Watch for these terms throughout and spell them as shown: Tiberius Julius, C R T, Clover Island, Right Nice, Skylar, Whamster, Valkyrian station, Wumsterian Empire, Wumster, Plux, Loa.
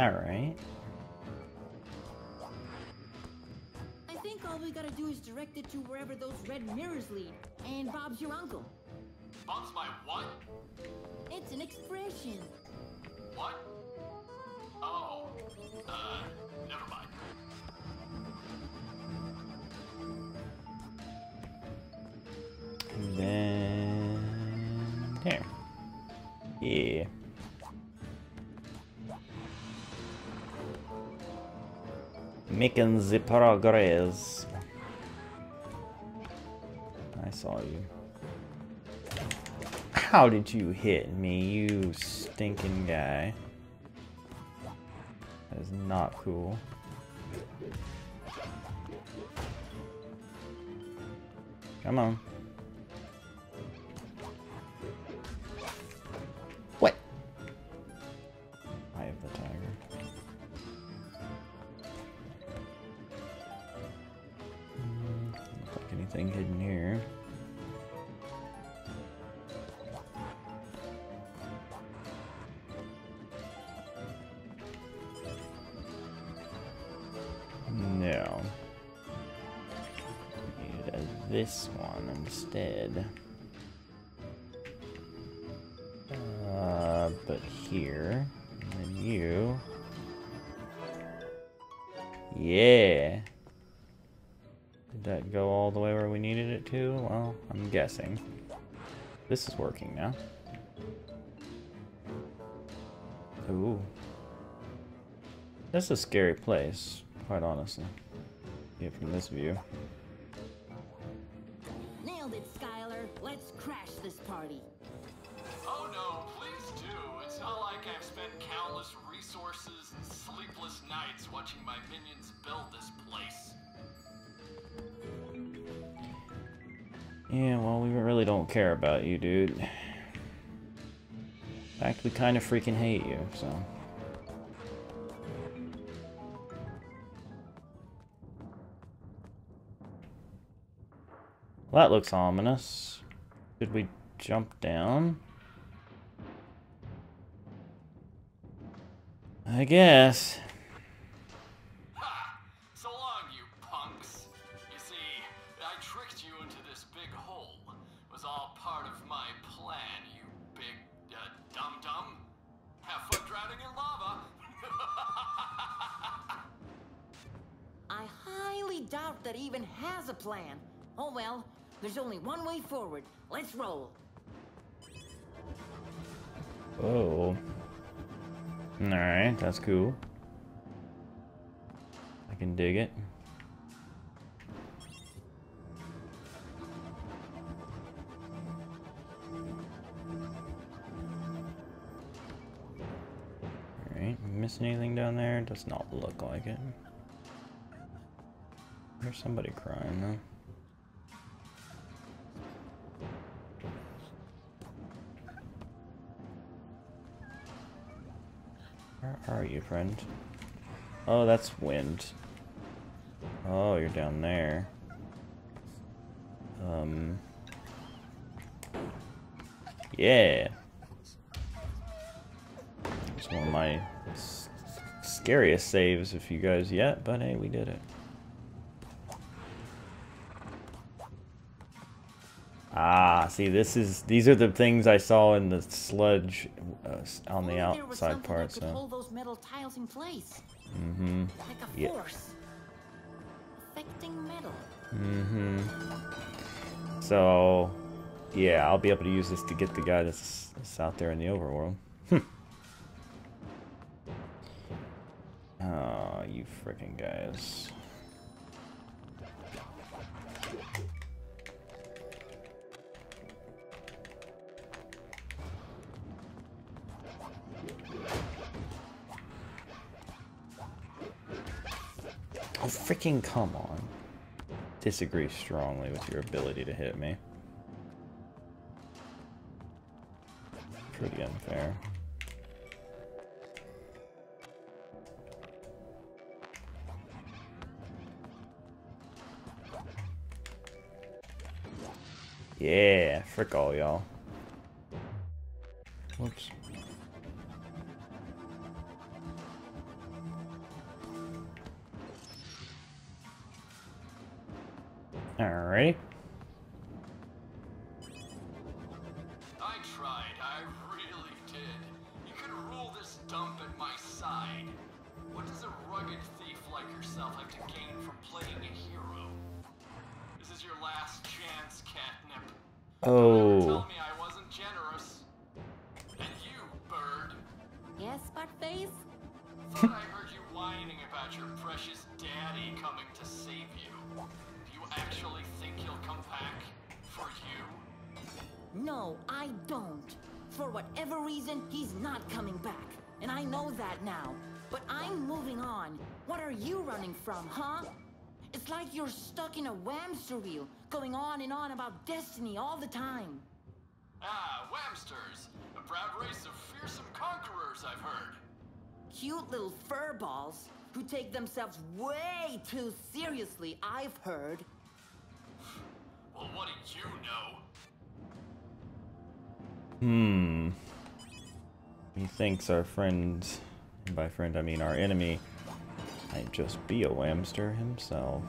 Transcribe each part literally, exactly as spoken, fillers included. Alright. I think all we gotta do is direct it to wherever those red mirrors lead. And Bob's your uncle. Bob's my what? It's an expression. What? Oh. Uh, never mind. And then... there. Yeah. Making the progress. I saw you. How did you hit me, you stinking guy? That is not cool. Come on. What? I have the tiger. Mm, looks like anything hidden here. No. We need this one instead. Uh, but here, and then you. Yeah. Did that go all the way where we needed it to? Well, I'm guessing. This is working now. Ooh. That's a scary place. Quite honestly, yeah, from this view. Nailed it, Skylar. Let's crash this party. Oh no, please do. It's not like I've spent countless resources and sleepless nights watching my minions build this place. Yeah, well, we really don't care about you, dude. In fact, we kind of freaking hate you, so. Well, that looks ominous. Should we jump down? I guess. Ha! So long, you punks. You see, I tricked you into this big hole. It was all part of my plan, you big uh, dum-dum. Have fun drowning in lava. I highly doubt that even has a plan. Oh well. There's only one way forward. Let's roll. Oh. Alright, that's cool. I can dig it. Alright, missing anything down there? Does not look like it. There's somebody crying though. Where are you, friend? Oh, that's wind. Oh, you're down there. Um. Yeah. It's one of my s scariest saves, if you guys yet, but hey, we did it. Ah, see, this is these are the things I saw in the sludge uh, on the outside part. So. Hold those metal tiles in place. Mm-hmm. Like a force affecting metal. Mm-hmm. So, yeah, I'll be able to use this to get the guy that's, that's out there in the overworld. Oh, you freaking guys. Oh, freaking come on. Disagree strongly with your ability to hit me. Pretty unfair. Yeah, frick all y'all. Whoops. Alrighty. I tried, I really did. You can rule this dump at my side. What does a rugged thief like yourself have to gain from playing a hero? This is your last chance, Catnip. Oh. Don't ever tell me I wasn't generous. And you, Bird. Yes, Buttface? Thought I heard you whining about your precious daddy coming to save you. Do you actually think he'll come back? For you? No, I don't. For whatever reason, he's not coming back. And I know that now. But I'm moving on. What are you running from, huh? It's like you're stuck in a Whamster wheel, going on and on about destiny all the time. Ah, Whamsters. A proud race of fearsome conquerors, I've heard. Cute little furballs who take themselves way too seriously, I've heard. Well, what did you know? Hmm. He thinks our friend, and by friend I mean our enemy, might just be a Whamster himself.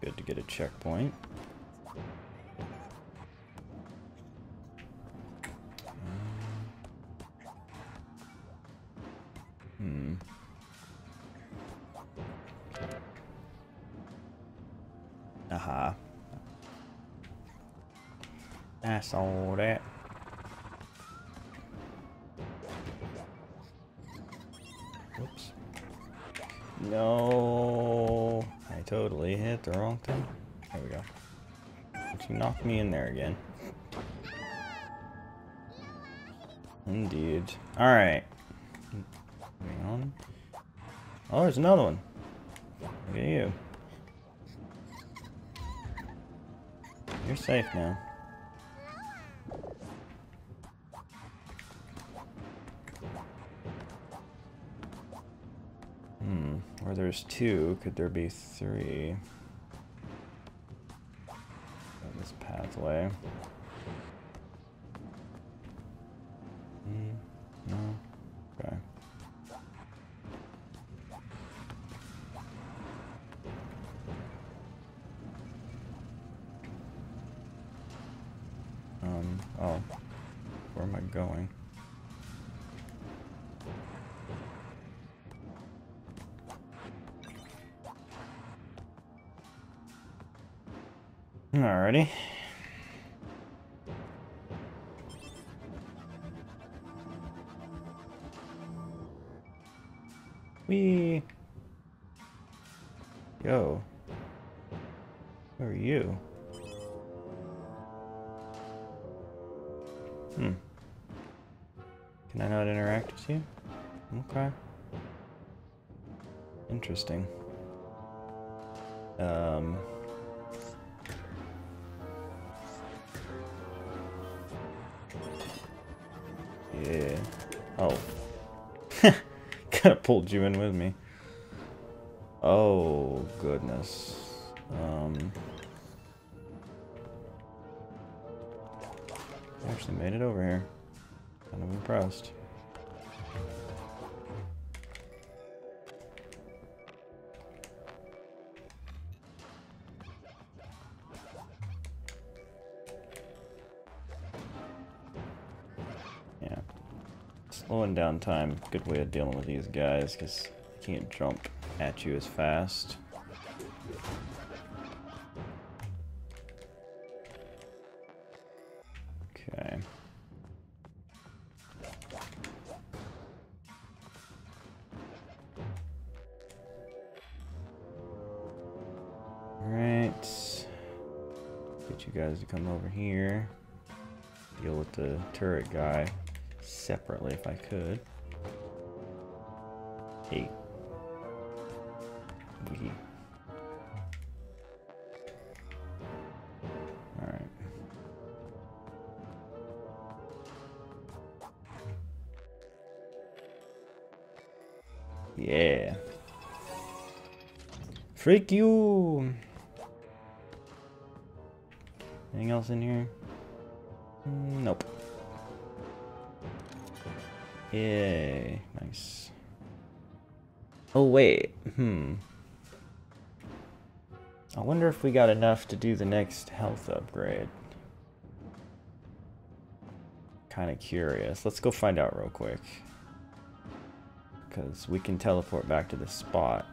Good to get a checkpoint. Hmm. Aha. I saw that. Whoops. No. I totally hit the wrong thing. There we go. She knocked me in there again. Indeed. Alright. Oh, there's another one. Look at you. You're safe now. Hmm. Where there's two, could there be three? This pathway. Hmm. No. Okay. Um, oh, where am I going? Alrighty. Wee. Yo. Who are you? Hmm. Can I not interact with you? Okay. Interesting. Um. Yeah. Oh. Kinda pulled you in with me. Oh, goodness. Um. Actually made it over here. Kind of impressed. Yeah. Slowing down time, good way of dealing with these guys, because they can't jump at you as fast. To come over here, deal with the turret guy separately if I could. Hey. Alright. Yeah. Freak you! Anything else in here? Nope. Yay. Nice. Oh wait, hmm. I wonder if we got enough to do the next health upgrade. Kind of curious. Let's go find out real quick. Because we can teleport back to this spot.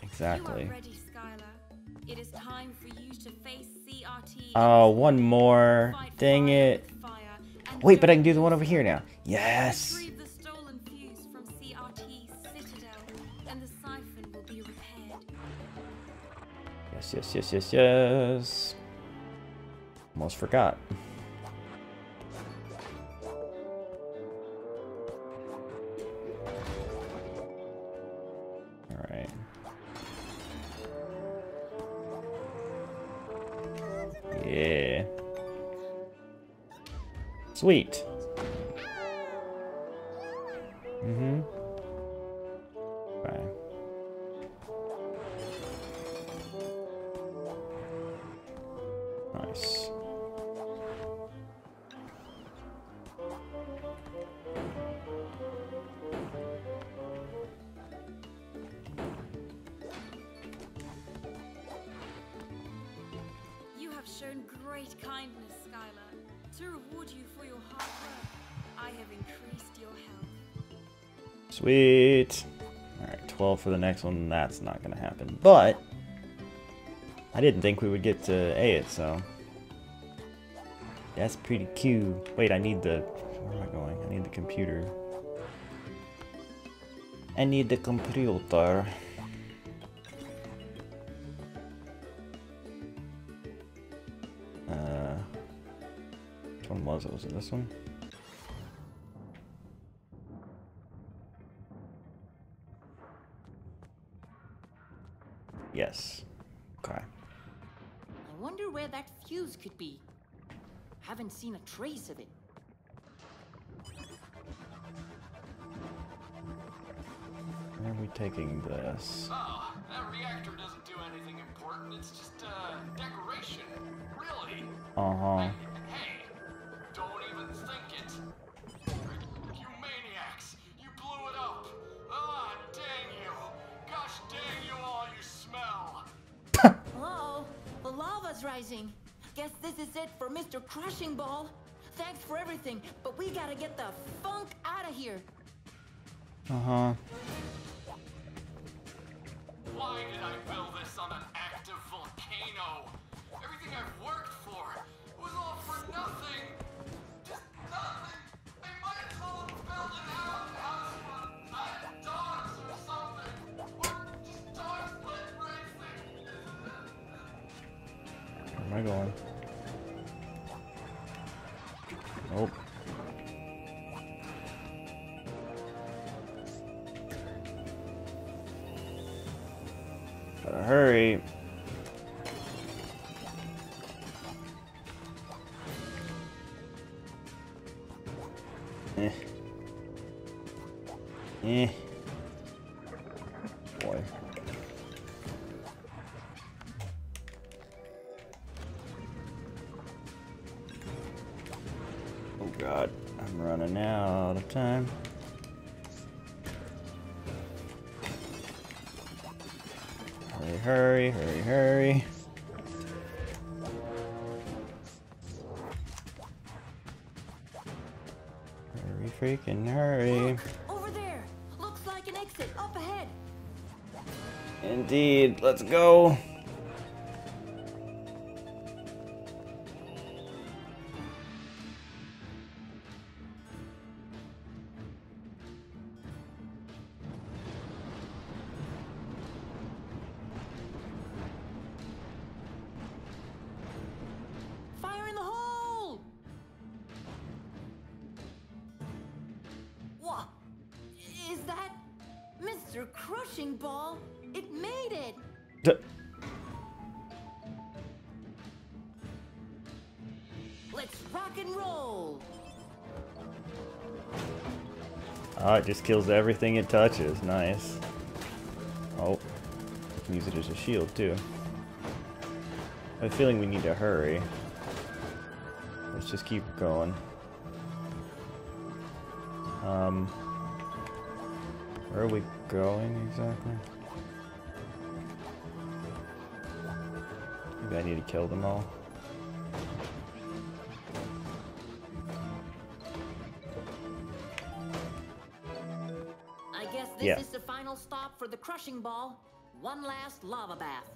Exactly. You are ready, Skylar. It is time for you to face C R T. Oh, one more. Dang it. Wait, but I can do the one over here now. Yes. Yes, yes, yes, yes, yes. Almost forgot. Alright. Yeah. Sweet. Mm-hmm. Bye. Nice. You have shown great kindness, Skylar. To reward you for your hard work, I have increased your health. Sweet. Alright, twelve for the next one. That's not gonna happen. But I didn't think we would get to A it, so that's pretty cute. Wait, I need the... where am I going? I need the computer. I need the computer. Uh, which one was it? Was it this one? Yes. Okay. Wonder where that fuse could be. Haven't seen a trace of it. Where are we taking this? Oh, that reactor doesn't do anything important. It's just a uh, decoration, really. Uh huh. I, hey, don't even think it. You maniacs! You blew it up! Ah, oh, dang you! Gosh, dang you all! You smell. The lava's rising. Guess this is it for Mister Crushing Ball. Thanks for everything, but we gotta get the funk out of here. Uh-huh. Why did I build this on an active volcano? Everything I've worked for was all for nothing. Just nothing. I might as well have built an outhouse for nine dogs or something. Or just dogs let racing. Where am I going? Nope. Gotta hurry. Eh. Eh. Boy. God, I'm running out of time. Hurry, hurry, hurry, hurry. Hurry, freaking hurry. Look, over there. Looks like an exit up ahead. Indeed, let's go. Crushing Ball, it made it. D Let's rock and roll. Oh, it just kills everything it touches. Nice. Oh, you can use it as a shield too. I have a feeling we need to hurry. Let's just keep going. Um, where are we? going exactly? Maybe I need to kill them all. I guess this yeah. is the final stop for the crushing ball. One last lava bath.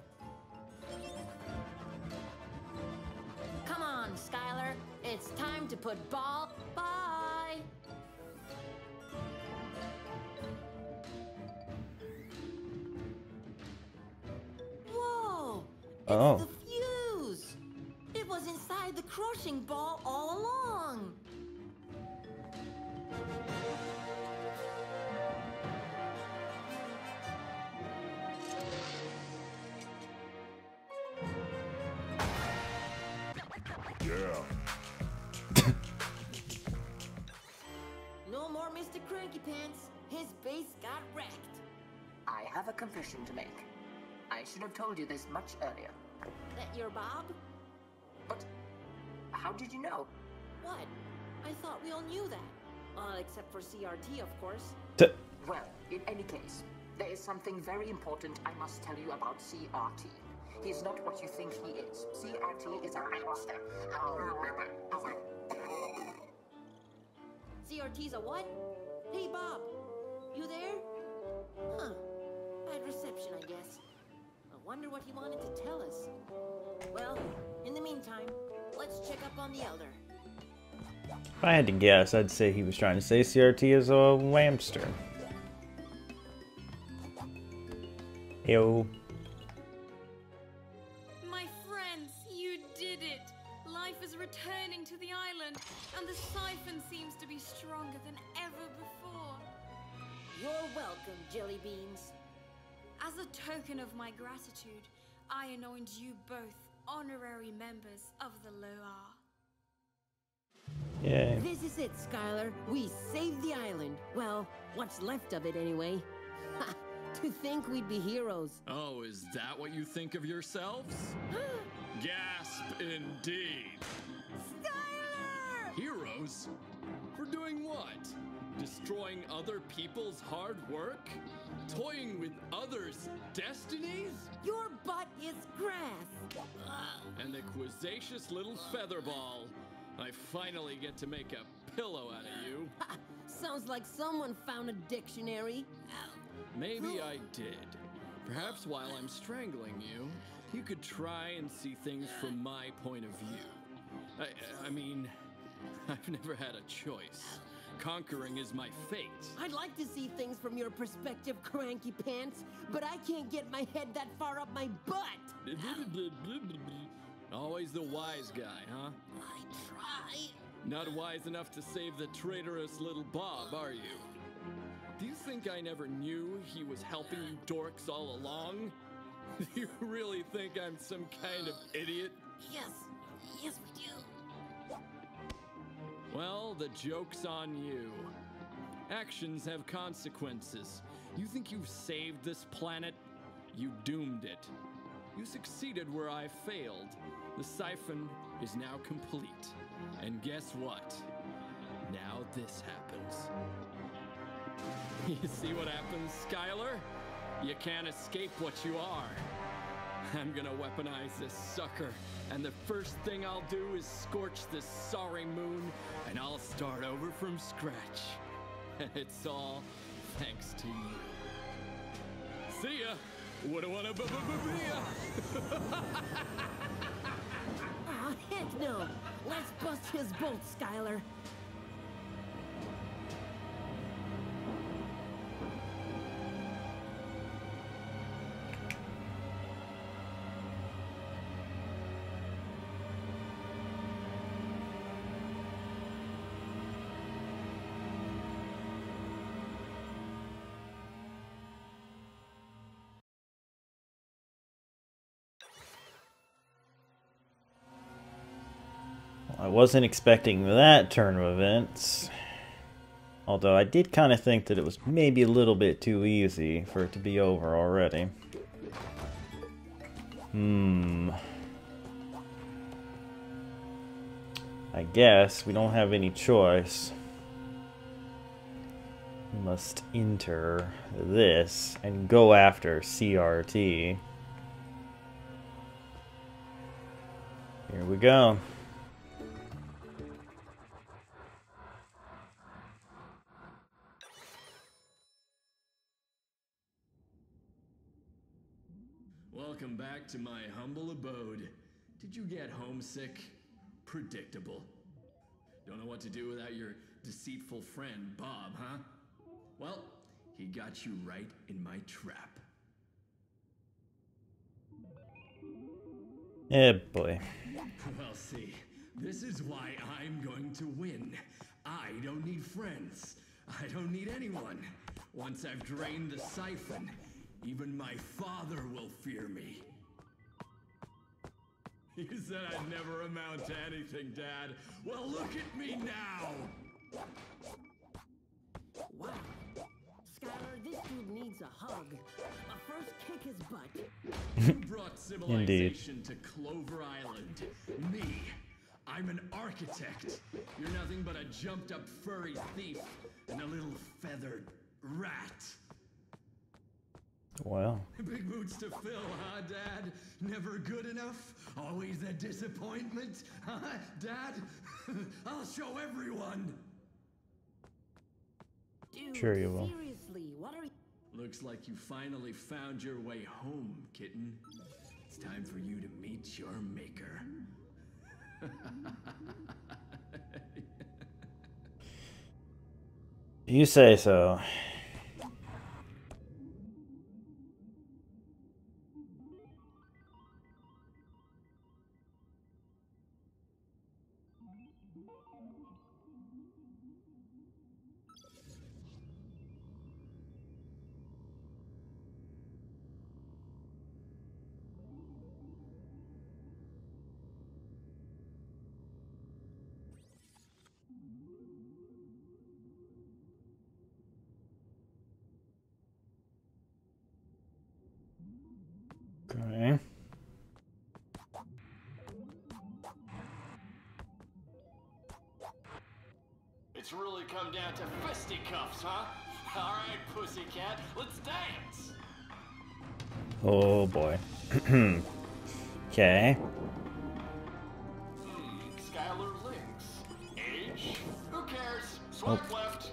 Come on, Skylar. It's time to put ball... Bye! Whoa! It's oh. the fuse! It was inside the crushing ball all along! Confession to make. I should have told you this much earlier. That you're Bob? But how did you know? What? I thought we all knew that. Uh, except for C R T, of course. T well, in any case, there is something very important I must tell you about C R T. He's not what you think he is. C R T is a monster. How do you remember? C R T's a what? Hey, Bob. You there? Huh. Bad reception, I guess. I wonder what he wanted to tell us. Well, in the meantime, let's check up on the Elder. If I had to guess, I'd say he was trying to say C R T is a whamster. Yo. My friends, you did it! Life is returning to the island, and the siphon seems to be stronger than ever before. You're welcome, Jelly Beans. As a token of my gratitude, I anoint you both honorary members of the Loa. Yeah. This is it, Skylar. We saved the island. Well, what's left of it anyway. Ha! To think we'd be heroes. Oh, is that what you think of yourselves? Gasp indeed. Skylar! Heroes? For doing what? Destroying other people's hard work? Toying with others' destinies? Your butt is grass! And the quizzacious little featherball. I finally get to make a pillow out of you. Ha, sounds like someone found a dictionary. Maybe I did. Perhaps while I'm strangling you, you could try and see things from my point of view. I, I mean, I've never had a choice. Conquering is my fate. I'd like to see things from your perspective, Cranky Pants, but I can't get my head that far up my butt. Always the wise guy, huh? I try. Not wise enough to save the traitorous little Bob, are you? Do you think I never knew he was helping you dorks all along? Do you really think I'm some kind of idiot? Yes. Yes, we do. Well, the joke's on you. Actions have consequences. You think you've saved this planet? You doomed it. You succeeded where I failed. The siphon is now complete. And guess what? Now this happens. You see what happens, Skylar? You can't escape what you are. I'm gonna weaponize this sucker, and the first thing I'll do is scorch this sorry moon, and I'll start over from scratch. And it's all thanks to you. See ya! Would've wanna b b b ya! Aw, heck no! Let's bust his bolt, Skylar! I wasn't expecting that turn of events, although I did kind of think that it was maybe a little bit too easy for it to be over already. Hmm. I guess we don't have any choice. must enter this and go after C R T. Here we go. Welcome back to my humble abode. Did you get homesick? Predictable. Don't know what to do without your deceitful friend, Bob, huh? Well, he got you right in my trap. Eh, boy. Well, see, this is why I'm going to win. I don't need friends. I don't need anyone. Once I've drained the siphon, even my father will fear me. You said I'd never amount to anything, Dad. Well, look at me now! Wow. Skylar, this dude needs a hug. A first kick his butt. You brought civilization Indeed. to Clover Island. Me. I'm an architect. You're nothing but a jumped-up furry thief and a little feathered rat. Wow. Big boots to fill, huh, Dad? Never good enough? Always a disappointment? Huh, Dad? I'll show everyone! Dude, sure you will. Seriously, what are you... Looks like you finally found your way home, kitten. It's time for you to meet your maker. You say so. Okay. It's really come down to fisticuffs, huh? All right, pussycat, let's dance. Oh boy. Okay. Hmm, Skylar Links. Age? Who cares? Swipe oh. left.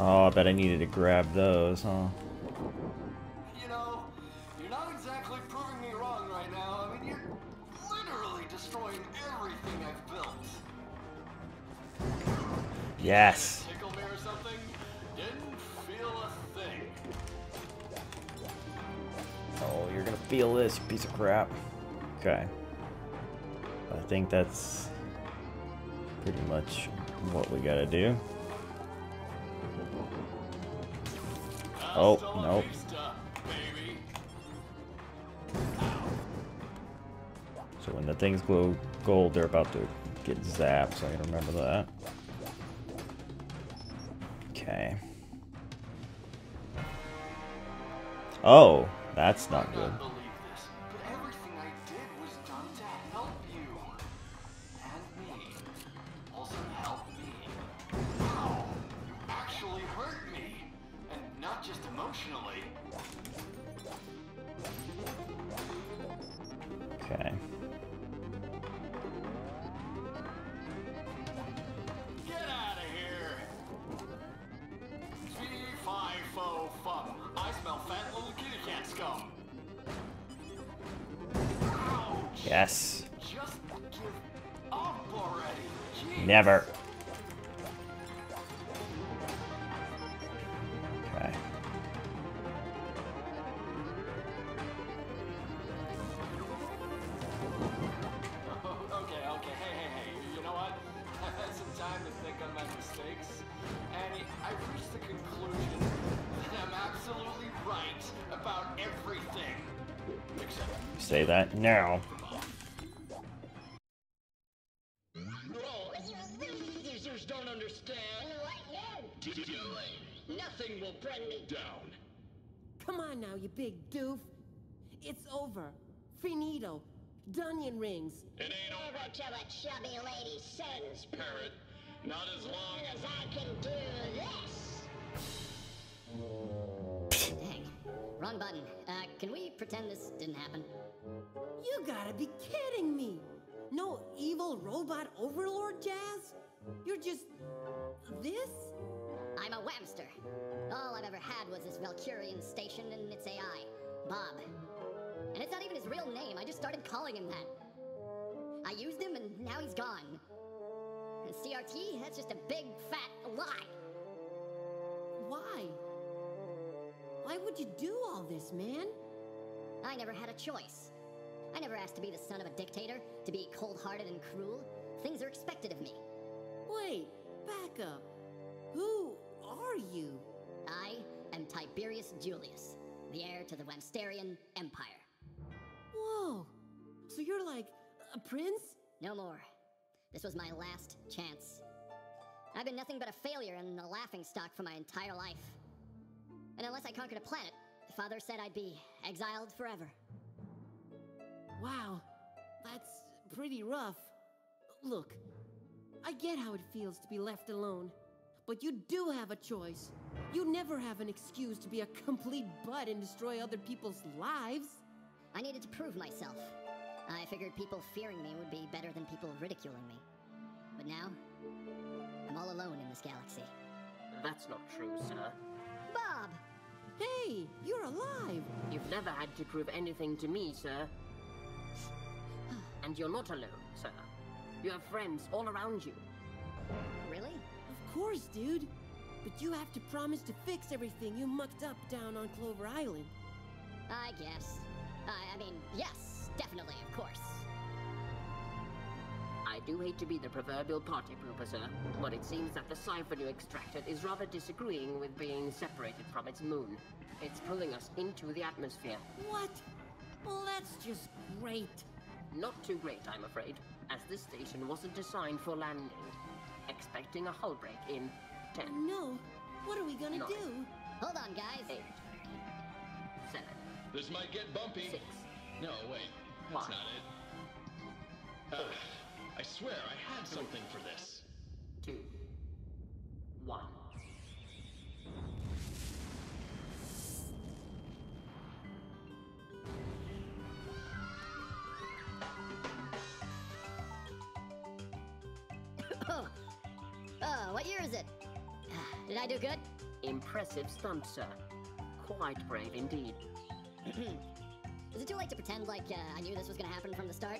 Oh, I bet I needed to grab those, huh? Yes. Tickle me or something? Didn't feel a thing. Oh, you're gonna feel this, you piece of crap. Okay. I think that's pretty much what we gotta do. Oh, nope. So when the things glow gold, they're about to get zapped, so I gotta remember that. Okay. Oh, that's not good. I believe this, but everything I did was done to help you. And me. Also help me. Wow, you actually hurt me. And not just emotionally. Okay. Yes. Just give up already. Never. Okay. Oh, okay, okay. Hey, hey, hey. You know what? I've had some time to think on my mistakes, and I've reached the conclusion that I'm absolutely right about everything. Except you say that now. Nothing will bring me down. Come on now, you big doof. It's over. Finito. Dunyan rings. It ain't over till it shall be lady sins, parrot. Not as long as I can do this. Wrong button. Uh, can we pretend this didn't happen? You gotta be kidding me. No evil robot overlord, Jazz? You're just... this? I'm a Wumster. All I've ever had was this Valkyrian station and its A I, Bob. And it's not even his real name, I just started calling him that. I used him and now he's gone. And C R T, that's just a big, fat lie. Why? Why would you do all this, man? I never had a choice. I never asked to be the son of a dictator, to be cold-hearted and cruel. Things are expected of me. Wait, back up. Who are you? I am Tiberius Julius, the heir to the Wumsterian Empire. Whoa, so you're like a prince? No more. This was my last chance. I've been nothing but a failure and a laughingstock for my entire life. And unless I conquered a planet, Father said I'd be exiled forever. Wow, that's pretty rough. Look, I get how it feels to be left alone, but you do have a choice. You never have an excuse to be a complete butt and destroy other people's lives. I needed to prove myself. I figured people fearing me would be better than people ridiculing me. But now, I'm all alone in this galaxy. That's not true, sir. Bob! Hey, you're alive! You've never had to prove anything to me, sir. And you're not alone, sir. You have friends all around you. Really? Of course, dude. But you have to promise to fix everything you mucked up down on Clover Island. I guess. Uh, I mean, yes, definitely, of course. I do hate to be the proverbial party pooper, sir, but it seems that the cipher you extracted is rather disagreeing with being separated from its moon. It's pulling us into the atmosphere. What? Well, that's just great. Not too great, I'm afraid, as this station wasn't designed for landing. Expecting a hull break in ten. No, what are we gonna nine, do? Hold on, guys. Eight. Seven. This might get bumpy. Six. No, wait. That's five. Not it. Uh, I swear I had something for this. Two. One. What year is it? Did I do good? Impressive stunt, sir. Quite brave indeed. Is it too late to pretend like uh, I knew this was gonna happen from the start?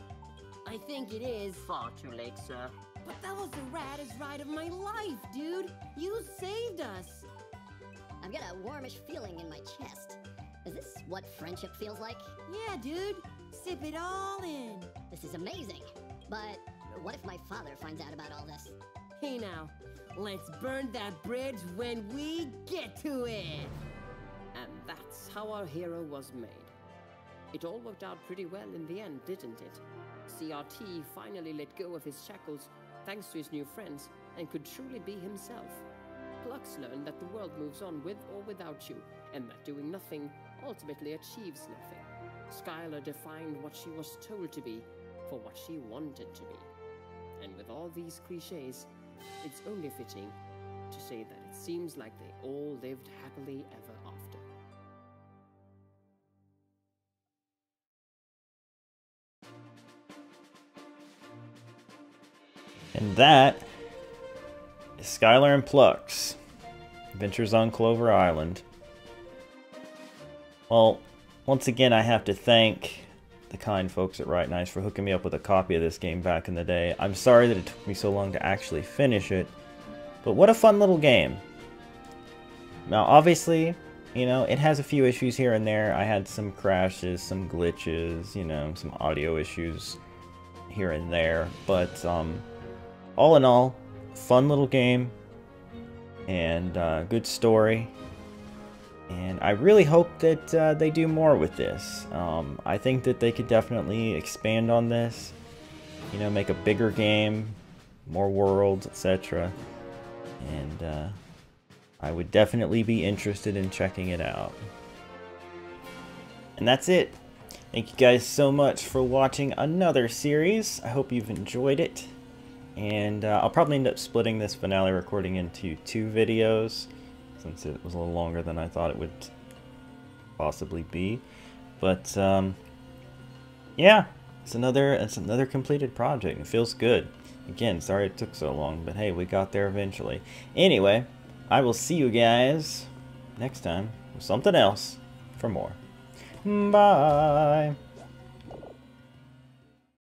I think it is. Far too late, sir. But that was the raddest ride of my life, dude! You saved us! I've got a warmish feeling in my chest. Is this what friendship feels like? Yeah, dude! Sip it all in! This is amazing! But what if my father finds out about all this? Hey now, let's burn that bridge when we get to it! And that's how our hero was made. It all worked out pretty well in the end, didn't it? C R T finally let go of his shackles thanks to his new friends and could truly be himself. Plux learned that the world moves on with or without you, and that doing nothing ultimately achieves nothing. Skylar defined what she was told to be for what she wanted to be. And with all these cliches, it's only fitting to say that it seems like they all lived happily ever after. And that is Skylar and Plux, Adventures on Clover Island. Well, once again, I have to thank the kind folks at Right Nice for hooking me up with a copy of this game back in the day. I'm sorry that it took me so long to actually finish it, but what a fun little game. Now obviously, you know, it has a few issues here and there. I had some crashes, some glitches, you know, some audio issues here and there, but um, all in all, fun little game and uh, good story. And I really hope that uh, they do more with this. Um, I think that they could definitely expand on this. You know, make a bigger game, more worlds, et cetera. And uh, I would definitely be interested in checking it out. And that's it. Thank you guys so much for watching another series. I hope you've enjoyed it. And uh, I'll probably end up splitting this finale recording into two videos, since it was a little longer than I thought it would possibly be. But um, yeah, it's another it's another completed project. It feels good. Again, sorry it took so long, but hey, we got there eventually. Anyway, I will see you guys next time with something else for more. Bye!